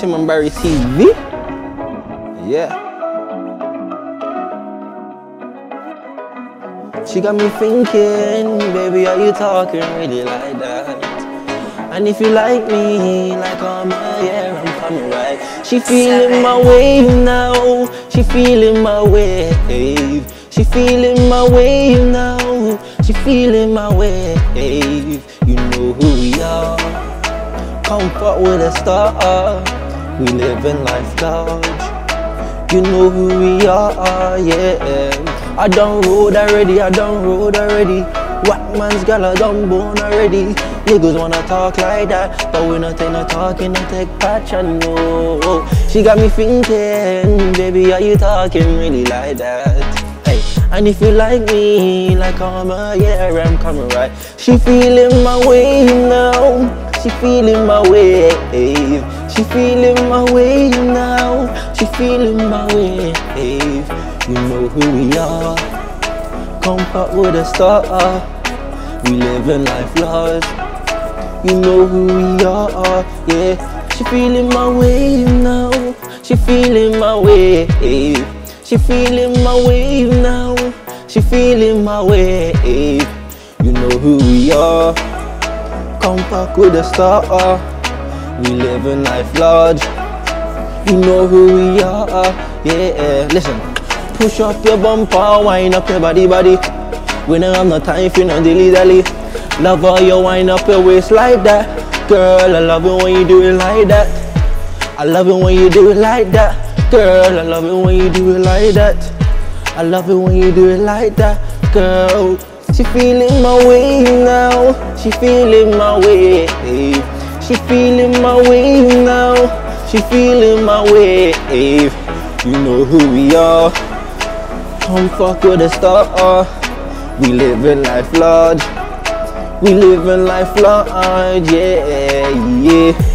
Tim and Barry TV. Yeah. She got me thinking, baby, are you talking really like that? And if you like me, like I'm here, I'm coming right. She feeling my wave now. She feeling my wave. She feeling my wave now. She feeling my wave. You know who we are. Comfort with a star. We live in life large. You know who we are, yeah. I done road already, I done road already. What man's gal I done bone already. Niggas wanna talk like that, but we not in the talking, no take patch and no. She got me thinking, baby, are you talking really like that? Hey, and if you like me, like I'm a yeah, I'm coming right. She feeling my way now. She feeling my wave. She feeling my wave now. She feeling my wave. You know who we are. Comfort with a star. We live in life large. You know who we are. Yeah. She feeling my wave now. She feeling my wave. She feeling my wave now. She feeling my wave. You know who we are. Comfort with a star. We live in life large. You know who we are. Yeah, listen. Push up your bumper, wind up your body. We don't have no time for no dilly-dally. Love how you wind up your waist like that. Girl, I love it when you do it like that. I love it when you do it like that. Girl, I love it when you do it like that. I love it when you do it like that. Girl, she feeling my wave now. She feeling my wave. She feeling my wave now. She feeling my wave. You know who we are. Come fuck with a star. We live in life large. We live in life large. Yeah, yeah.